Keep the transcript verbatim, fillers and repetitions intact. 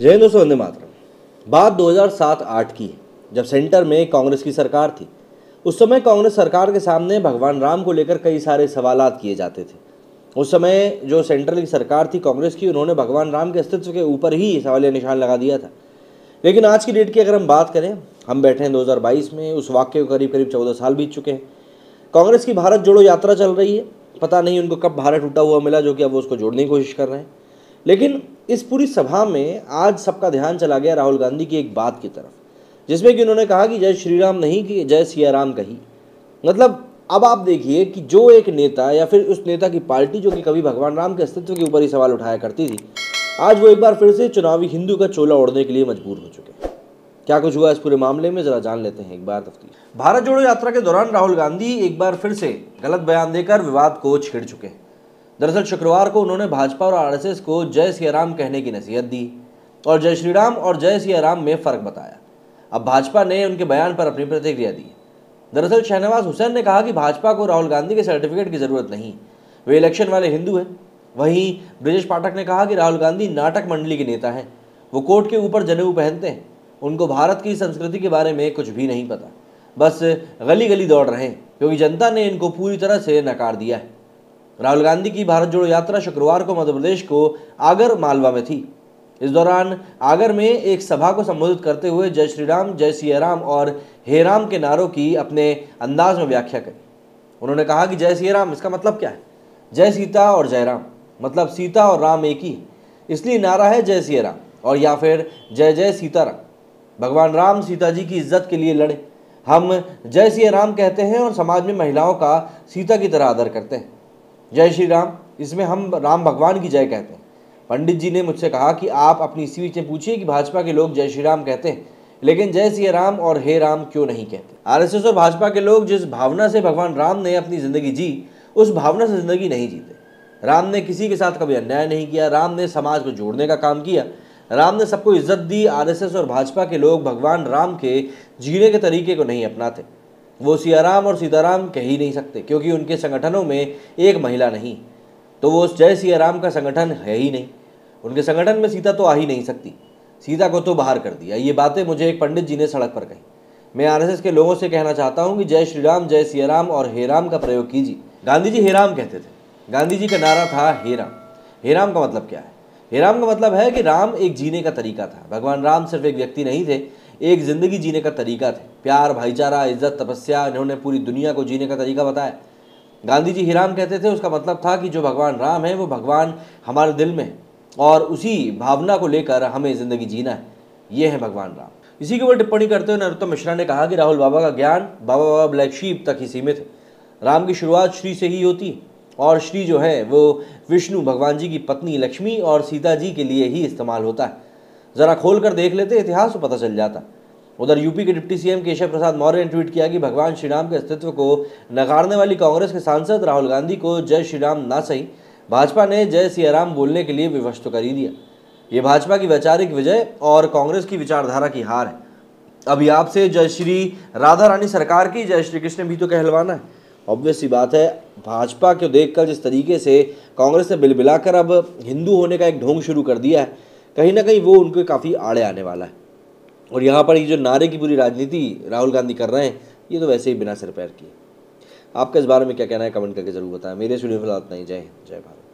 जय हिंद दोस्तों, वंदे मातरम। बात दो हज़ार सात आठ की है, जब सेंटर में कांग्रेस की सरकार थी। उस समय कांग्रेस सरकार के सामने भगवान राम को लेकर कई सारे सवालात किए जाते थे। उस समय जो सेंटर की सरकार थी कांग्रेस की, उन्होंने भगवान राम के अस्तित्व के ऊपर ही सवालिया निशान लगा दिया था। लेकिन आज की डेट की अगर हम बात करें, हम बैठे हैं दो हज़ार बाईस में, उस वाक्य को करीब करीब चौदह साल बीत चुके हैं। कांग्रेस की भारत जोड़ो यात्रा चल रही है। पता नहीं उनको कब भारत टूटा हुआ मिला, जो कि अब वो उसको जोड़ने की कोशिश कर रहे हैं। लेकिन इस पूरी सभा में आज सबका ध्यान चला गया राहुल गांधी की एक बात की तरफ, जिसमें कि उन्होंने कहा कि जय श्री राम नहीं कि जय सियाराम कही। मतलब अब आप देखिए कि जो एक नेता या फिर उस नेता की पार्टी जो कि कभी भगवान राम के अस्तित्व के ऊपर ही सवाल उठाया करती थी, आज वो एक बार फिर से चुनावी हिंदू का चोला ओढ़ने के लिए मजबूर हो चुके हैं। क्या कुछ हुआ इस पूरे मामले में, जरा जान लेते हैं एक बार तफ्तीश। भारत जोड़ो यात्रा के दौरान राहुल गांधी एक बार फिर से गलत बयान देकर विवाद को छेड़ चुके हैं। दरअसल शुक्रवार को उन्होंने भाजपा और आरएसएस को जय सियाराम कहने की नसीहत दी और जय श्री राम और जय सियाराम में फ़र्क बताया। अब भाजपा ने उनके बयान पर अपनी प्रतिक्रिया दी। दरअसल शहनवाज हुसैन ने कहा कि भाजपा को राहुल गांधी के सर्टिफिकेट की ज़रूरत नहीं, वे इलेक्शन वाले हिंदू हैं। वहीं ब्रजेश पाठक ने कहा कि राहुल गांधी नाटक मंडली के नेता हैं, वो कोट के ऊपर जनेऊ पहनते हैं, उनको भारत की संस्कृति के बारे में कुछ भी नहीं पता, बस गली गली दौड़ रहे हैं क्योंकि जनता ने इनको पूरी तरह से नकार दिया है। राहुल गांधी की भारत जोड़ो यात्रा शुक्रवार को मध्य प्रदेश को आगर मालवा में थी। इस दौरान आगर में एक सभा को संबोधित करते हुए जय श्री राम, जय सियाराम और हे राम के नारों की अपने अंदाज में व्याख्या करी। उन्होंने कहा कि जय सियाराम, इसका मतलब क्या है? जय सीता और जय राम, मतलब सीता और राम एक ही है, इसलिए नारा है जय सियाराम और या फिर जय जय सीताराम। भगवान राम सीता जी की इज्जत के लिए लड़े, हम जय सियाराम कहते हैं और समाज में महिलाओं का सीता की तरह आदर करते हैं। जय श्री राम, इसमें हम राम भगवान की जय कहते हैं। पंडित जी ने मुझसे कहा कि आप अपनी सीट से पूछिए कि भाजपा के लोग जय श्री राम कहते हैं, लेकिन जय सियाराम और हे राम क्यों नहीं कहते। आरएसएस और भाजपा के लोग जिस भावना से भगवान राम ने अपनी ज़िंदगी जी, उस भावना से ज़िंदगी नहीं जीते। राम ने किसी के साथ कभी अन्याय नहीं किया, राम ने समाज को जोड़ने का काम किया, राम ने सबको इज्जत दी। आरएसएस और भाजपा के लोग भगवान राम के जीने के तरीके को नहीं अपनाते। वो सियाराम और सीताराम कह ही नहीं सकते क्योंकि उनके संगठनों में एक महिला नहीं, तो वो जय सियाराम का संगठन है ही नहीं। उनके संगठन में सीता तो आ ही नहीं सकती, सीता को तो बाहर कर दिया। ये बातें मुझे एक पंडित जी ने सड़क पर कही। मैं आरएसएस के लोगों से कहना चाहता हूँ कि जय श्री राम, जय सियाराम और हे राम का प्रयोग कीजिए। गांधी जी हे राम कहते थे, गांधी जी का नारा था हे राम। हे राम का मतलब क्या है? हे राम का मतलब है कि राम एक जीने का तरीका था। भगवान राम सिर्फ एक व्यक्ति नहीं थे, एक ज़िंदगी जीने का तरीका थे। प्यार, भाईचारा, इज्जत, तपस्या, इन्होंने पूरी दुनिया को जीने का तरीका बताया। गांधी जी हे राम कहते थे, उसका मतलब था कि जो भगवान राम है वो भगवान हमारे दिल में है और उसी भावना को लेकर हमें ज़िंदगी जीना है। ये है भगवान राम। इसी के ऊपर टिप्पणी करते हुए नरोत्तम मिश्रा ने कहा कि राहुल बाबा का ज्ञान बाबा बाबा ब्लैक शीप तक ही सीमित है। राम की शुरुआत श्री से ही होती है और श्री जो है वो विष्णु भगवान जी की पत्नी लक्ष्मी और सीता जी के लिए ही इस्तेमाल होता है। ज़रा खोल कर देख लेते इतिहास तो पता चल जाता। उधर यूपी के डिप्टी सीएम केशव प्रसाद मौर्य ने ट्वीट किया कि भगवान श्री राम के अस्तित्व को नकारने वाली कांग्रेस के सांसद राहुल गांधी को जय श्री राम ना सही, भाजपा ने जय सियाराम बोलने के लिए विवश तो कर ही दिया। ये भाजपा की वैचारिक विजय और कांग्रेस की विचारधारा की हार है। अभी आपसे जय श्री राधा रानी सरकार की जय श्री कृष्ण भी तो कहलवाना है। ऑब्वियस सी बात है, भाजपा को देखकर जिस तरीके से कांग्रेस ने बिलबिलाकर अब हिंदू होने का एक ढोंग शुरू कर दिया है, कहीं ना कहीं वो उनके काफ़ी आड़े आने वाला है। और यहाँ पर ये जो नारे की पूरी राजनीति राहुल गांधी कर रहे हैं, ये तो वैसे ही बिना सिर पैर की। आपका इस बारे में क्या कहना है, कमेंट करके जरूर बताएं। मेरे इस वीडियो में इतना ही। जय हिंद, जय भारत।